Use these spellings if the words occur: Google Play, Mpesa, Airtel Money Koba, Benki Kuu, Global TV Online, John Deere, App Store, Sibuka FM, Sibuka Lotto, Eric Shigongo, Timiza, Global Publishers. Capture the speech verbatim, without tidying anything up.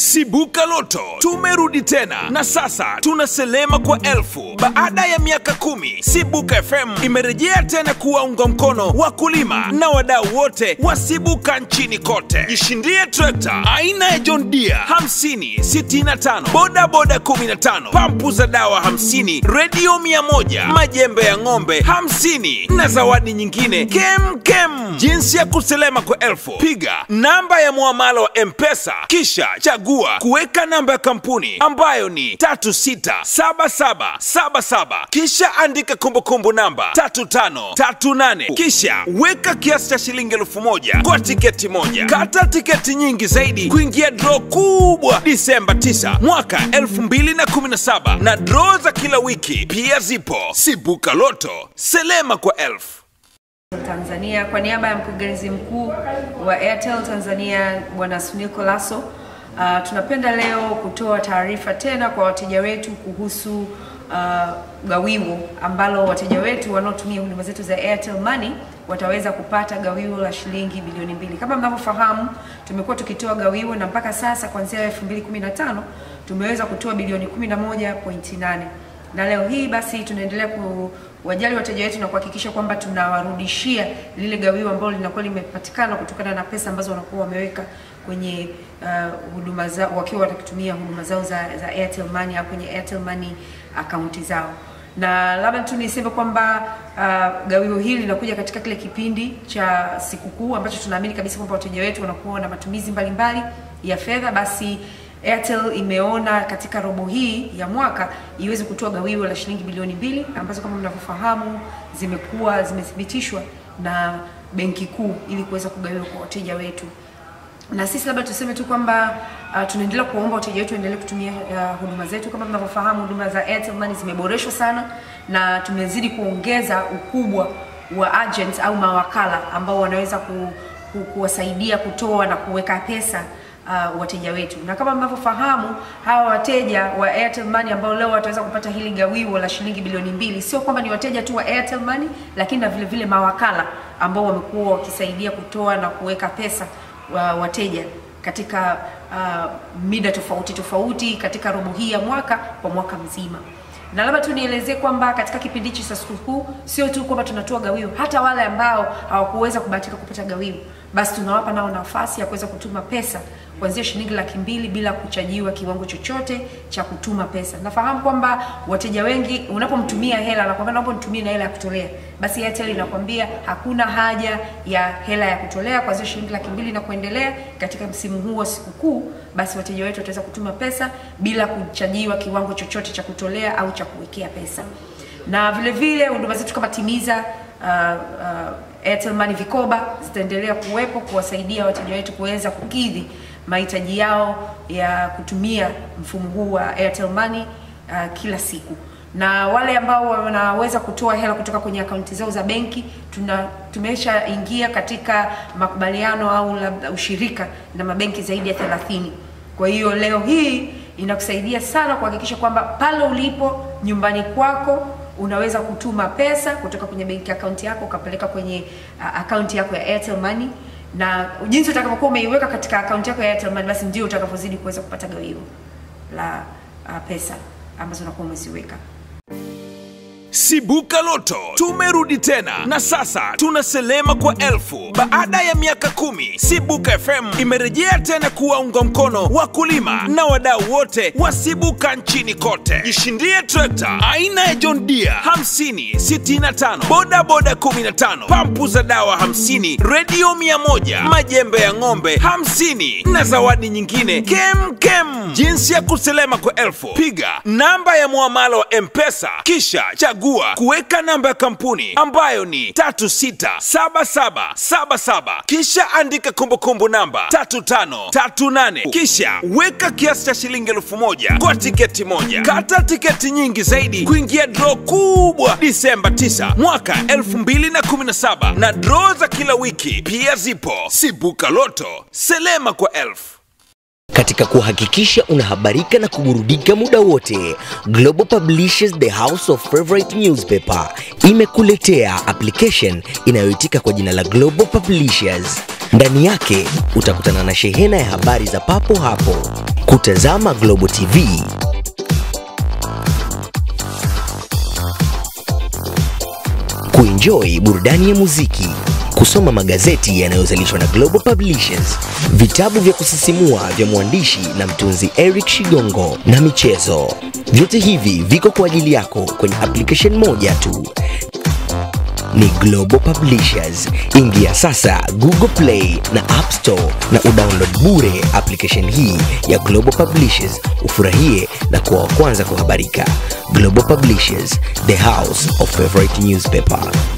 Sibuka Lotto tumerudi tena na sasa tunaselema kwa elfu. Baada ya miaka kumi, Sibuka F M imerejea tena kuwaunga mkono wakulima na wadau wote wa Sibuka nchini kote. Jishindie trekta aina ya John Deere hamsini sitini na tano, boda boda kumi na tano, pampu za dawa hamsini, radio mia moja, majembe ya ngombe hamsini na zawadi nyingine kem kem. Jinsi ya kuselema kwa elfu: piga namba ya muamala wa Mpesa kisha chagua kuweka namba ya kampuni ambayo ni tatu sita saba saba saba saba, kisha andika kumbukumbu namba tatu tano tatu nane, kisha weka kiasi cha shilingi elfu moja kwa tiketi moja. Kata tiketi nyingi zaidi kuingia draw kubwa Disemba tisa mwaka elfu mbili na kumi na saba, na draw za kila wiki pia zipo. Sibuka Lotto, selema kwa elfu. Tanzania, kwa niaba ya mkurugenzi mkuu wa Airtel Tanzania Bwana Sibuka Lotto, uh, tunapenda leo kutoa taarifa tena kwa wateja wetu kuhusu uh, gawio ambalo wateja wetu wanaotumia huduma zetu za Airtel Money wataweza kupata gawio la shilingi bilioni mbili. Kama mnavyofahamu, tumekuwa tukitoa gawio na mpaka sasa kuanzia elfu mbili na kumi na tano tumeweza kutoa bilioni kumi na moja nukta nane. Na leo hii basi tunaendelea kuwajali wateja wetu na kuhakikisha kwamba tunawarudishia lile gawio ambalo linakuwa limepatikana kutokana na pesa ambazo wanakuwa wameweka kwenye uh, huduma zao, wakiwa watakitumia huduma zao za, za Airtel Money au kwenye Airtel Money account zao. Na labda tu niseme kwamba uh, gawio hili linakuja katika kile kipindi cha sikukuu ambacho tunaamini kabisa kwamba wateja wetu wanakuwa na matumizi mbalimbali ya fedha. Basi Airtel imeona katika robo hii ya mwaka iweze kutoa gawio la shilingi bilioni mbili ambazo kama mnavyofahamu zimekuwa zimethibitishwa na Benki Kuu ili kuweza kugawiwa kwa wateja wetu. Na sisi labda tuseme tu kwamba uh, tunaendelea kuomba wateja wetu endelee kutumia uh, huduma zetu. Kama mnavyofahamu, huduma za Airtel Money zimeboreshwa sana na tumezidi kuongeza ukubwa wa agents au mawakala ambao wanaweza ku, ku, kuwasaidia kutoa na kuweka pesa Uh, wateja wetu. Na kama mnavyofahamu, hawa wateja wa Airtel Money ambao leo wataweza kupata hili gawio la shilingi bilioni mbili, sio kwamba ni wateja tu wa Airtel Money, lakini na vile vile mawakala ambao wamekuwa wakisaidia kutoa na kuweka pesa wa wateja katika uh, mida tofauti tofauti katika robo hii ya mwaka kwa mwaka mzima. Na labda tu nielezee kwamba katika kipindi cha sikukuu sio tu kwamba tunatoa gawio, hata wale ambao hawakuweza kubahatika kupata gawio basi tunawapa nao nafasi ya kuweza kutuma pesa kuanzia shilingi laki mbili bila kuchajiwa kiwango chochote cha kutuma pesa. Nafahamu kwamba wateja wengi unapomtumia hela anakuambia naomba nitumie na hela ya kutolea. Basi Airtel inakwambia hakuna haja ya hela ya kutolea kuanzia shilingi laki mbili na kuendelea. Katika msimu huu wa sikukuu basi wateja wetu wataweza kutuma pesa bila kuchajiwa kiwango chochote cha kutolea au cha kuwekea pesa. Na vile vile huduma zetu kama Timiza, uh, uh, Airtel Money Koba zitaendelea kuwepo kuwasaidia wateja wetu kuweza kukidhi mahitaji yao ya kutumia mfumo huu wa Airtel Money uh, kila siku. Na wale ambao wanaweza kutoa hela kutoka kwenye akaunti zao za benki, tuna tumesha ingia katika makubaliano au ushirika na mabenki zaidi ya thelathini. Kwa hiyo leo hii inakusaidia sana kuhakikisha kwamba pale ulipo nyumbani kwako unaweza kutuma pesa kutoka kwenye benki account yako ukapeleka kwenye uh, account yako ya Airtel Money. Na jinsi utakapokuwa umeiweka katika account yako ya Airtel Money basi ndio utakapozidi kuweza kupata gawio la uh, pesa ambazo unakuwa umeziweka. Sibuka Lotto tumerudi tena na sasa tunaselema kwa elfu. Baada ya miaka kumi, Sibuka F M imerejea tena kuwaunga mkono wakulima na wadau wote wa Sibuka nchini kote. Jishindie trekta aina ya John Deere hamsini sitini na tano, boda boda kumi na tano, pampu za dawa hamsini, radio mia moja, majembe ya ngombe hamsini na zawadi nyingine kem kem. Jinsi ya kuselema kwa elfu: piga namba ya muamala wa Mpesa kisha chagua kuweka namba ya kampuni ambayo ni tatu sita saba saba saba saba, kisha andika kumbukumbu namba tatu tano tatu nane, kisha weka kiasi cha shilingi elfu moja kwa tiketi moja. Kata tiketi nyingi zaidi kuingia draw kubwa Disemba tisa mwaka elfu mbili na kumi na saba, na draw za kila wiki pia zipo. Sibuka Lotto, selema kwa elfu. Katika kuhakikisha unahabarika na kuburudika muda wote, Global Publishers, the house of favorite newspaper, imekuletea application inayoitika kwa jina la Global Publishers. Ndani yake utakutana na shehena ya habari za papo hapo. kutazama Global T V, kuenjoy burudani ya muziki, kusoma magazeti yanayozalishwa na Global Publishers, vitabu vya kusisimua vya mwandishi na mtunzi Eric Shigongo na michezo. Vyote hivi viko kwa ajili yako kwenye application moja tu. Ni Global Publishers. Ingia sasa Google Play na App Store na udownload bure application hii ya Global Publishers. Ufurahie na kuwa wa kwanza kuhabarika. Global Publishers, the house of favorite newspaper.